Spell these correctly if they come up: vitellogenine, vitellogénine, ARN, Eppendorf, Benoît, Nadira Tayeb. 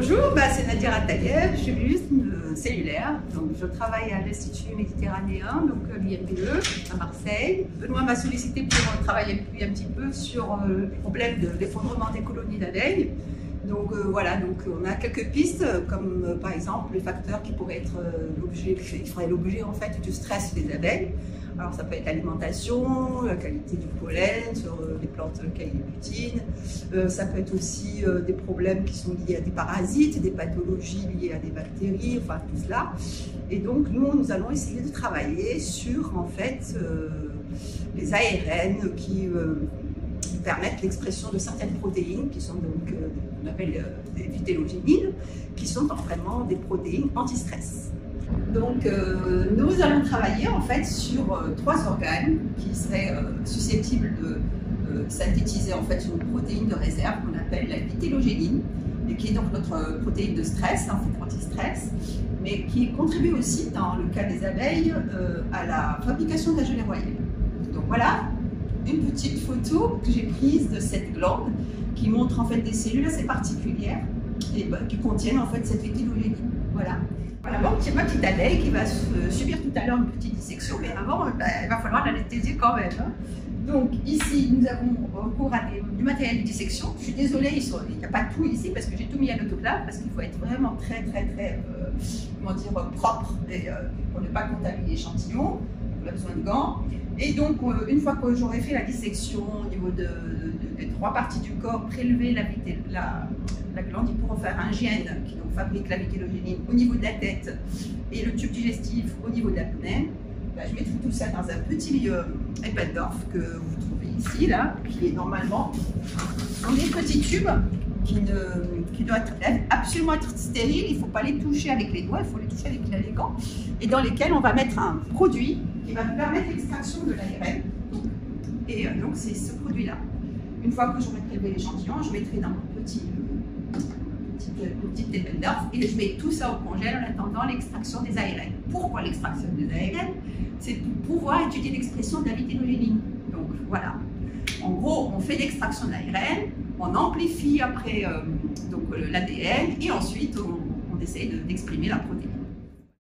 Bonjour, c'est Nadira Tayeb, je suis biologiste cellulaire. Donc, je travaille à l'Institut méditerranéen, donc l'IMPE, à Marseille. Benoît m'a sollicité pour travailler avec lui un petit peu sur le problème de l'effondrement des colonies d'abeilles. Donc voilà, donc on a quelques pistes, comme par exemple les facteurs qui pourraient être l'objet en fait du stress des abeilles. Alors ça peut être l'alimentation, la qualité du pollen sur les plantes qu'elles butinent. Ça peut être aussi des problèmes qui sont liés à des parasites, des pathologies liées à des bactéries, enfin tout cela. Et donc nous allons essayer de travailler sur en fait les ARN qui permettent l'expression de certaines protéines qui sont donc, on appelle des vitellogenines, qui sont vraiment des protéines anti-stress. Donc nous allons travailler en fait sur trois organes qui seraient susceptibles de synthétiser en fait une protéine de réserve qu'on appelle la vitellogénine, et qui est donc notre protéine de stress, hein, anti-stress, mais qui contribue aussi dans le cas des abeilles à la fabrication de la gelée royale. Donc voilà une petite photo que j'ai prise de cette glande qui montre en fait des cellules assez particulières et qui contiennent en fait cette vitellogénine. Voilà. D'abord, c'est ma petite abeille qui va subir tout à l'heure une petite dissection, mais avant, il va falloir l'anesthésier quand même. Donc ici, nous avons recours à du matériel de dissection. Je suis désolée, il n'y a pas tout ici parce que j'ai tout mis à l'autoclave, parce qu'il faut être vraiment très comment dire, propre et, pour ne pas contaminer l'échantillon. On a besoin de gants. Et donc, une fois que j'aurai fait la dissection au niveau des trois parties du corps, prélever la glande, ils pourront faire un gène qui donc fabrique la vitellogénine au niveau de la tête et le tube digestif au niveau de l'abdomen. Je mettrai tout ça dans un petit Eppendorf que vous trouvez ici, là, qui est normalement dans des petits tubes qui doivent absolument être stériles. Il ne faut pas les toucher avec les doigts, il faut les toucher avec les gants, et dans lesquels on va mettre un produit qui va permettre l'extraction de l'ARN. Et donc c'est ce produit-là. Une fois que j'aurai prélevé l'échantillon, je mettrai dans mon petit Eppendorf et je mets tout ça au congèle en attendant l'extraction des ARN. Pourquoi l'extraction des ARN? C'est pour pouvoir étudier l'expression de la vitellogénine. Donc voilà. En gros, on fait l'extraction de l'ARN, on amplifie après l'ADN et ensuite on essaye d'exprimer la protéine.